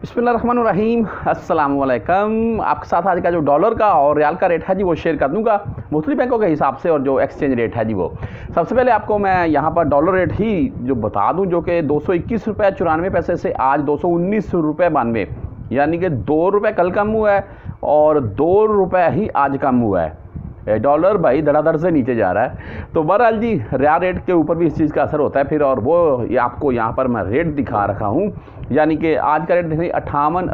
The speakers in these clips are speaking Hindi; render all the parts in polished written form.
बिस्मिल्लाहिर्रहमानिर्रहीम, अस्सलाम वालेकुम। आपके साथ आज का जो डॉलर का और रियाल का रेट है जी वो शेयर कर दूंगा मुख्तलिफ बैंकों के हिसाब से और जो एक्सचेंज रेट है जी वो। सबसे पहले आपको मैं यहाँ पर डॉलर रेट ही जो बता दूं जो कि 221.94 रुपये से आज 219.92, यानी कि 2 रुपये कल कम हुआ है और 2 रुपये ही आज कम हुआ है। डॉलर भाई धड़ाधड़ से नीचे जा रहा है। तो बहरहाल जी रियाल रेट के ऊपर भी इस चीज़ का असर होता है फिर, और वो आपको यहाँ पर मैं रेट दिखा रखा हूँ, यानी कि आज का रेट देखिए 58.43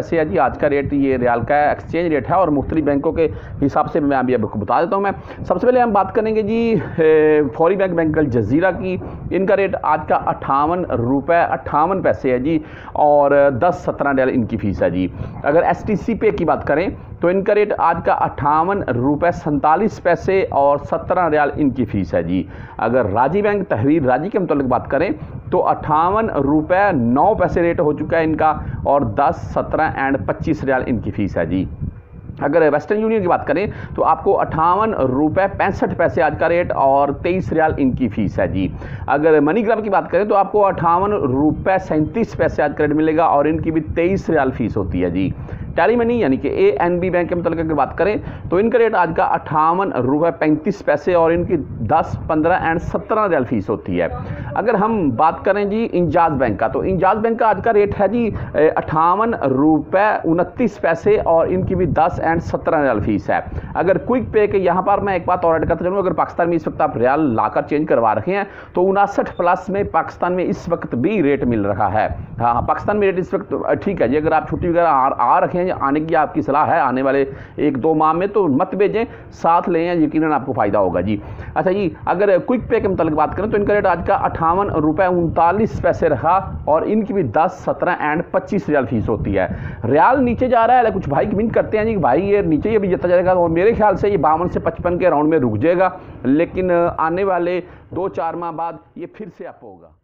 रुपये है जी आज का रेट। ये रियाल का एक्सचेंज रेट है और मुख्तलिफ बैंकों के हिसाब से मैं अभी आपको बता देता हूँ। मैं सबसे पहले हम बात करेंगे जी फौरी बैंक अल जज़ीरा की। इनका रेट आज का 58.58 रुपये है जी और 10.17 रियाल इनकी फ़ीस है जी। अगर STC पे की बात करें तो इनका रेट आज का 58.47 रुपये और 17 रियाल इनकी फ़ीस है जी। अगर राजी बैंक तहरीर राजी के मतलब बात करें तो 58.09 रुपये रेट हो चुका है इनका और 10, 17 और 25 रियाल इनकी फ़ीस है जी। अगर वेस्टर्न यूनियन की बात करें तो आपको 58.65 रुपये आज का रेट और 23 रियाल इनकी फ़ीस है जी। अगर मनीग्राम की बात करें तो आपको 58.37 रुपये आज का रेट मिलेगा और इनकी भी 23 रियाल फ़ीस होती है जी। टेली मनी यानी कि ANB बैंक के मतलब अगर बात करें तो इनका रेट आज का 58.35 रुपये और इनकी 10, 15 और 17 रियाल फ़ीस होती है। अगर हम बात करें जी इंजाज बैंक का तो इंजाज बैंक का आज का रेट है जी 58.29 रुपये और इनकी भी 10 और 17 रियाल फ़ीस है। अगर क्विक पे के यहाँ पर मैं एक बात और ऐड करता चलूँ, अगर पाकिस्तान में इस वक्त आप रियाल लाकर चेंज करवा रखे हैं तो 59+ में पाकिस्तान में इस वक्त भी रेट मिल रहा है। हाँ, पाकिस्तान में रेट इस वक्त ठीक है जी। अगर आप छुट्टी वगैरह आ रखे हैं, आने की आपकी सलाह है आने वाले 1-2 माह में, तो मत भेजें, साथ लें, यकीनन आपको फ़ायदा होगा जी। अच्छा जी, अगर क्विक पे के मतलब बात करें तो इनका रेट आज का 58.39 रुपये रहा और इनकी भी 10, 17 और 25 रियाल फ़ीस होती है। रियाल नीचे जा रहा है, कुछ भाई कमेंट करते हैं जी भाई ये नीचे ही अभी जाता जाएगा, और मेरे ख्याल से ये 52 से 55 के राउंड में रुक जाएगा, लेकिन आने वाले 2-4 माह बाद ये फिर से अप होगा।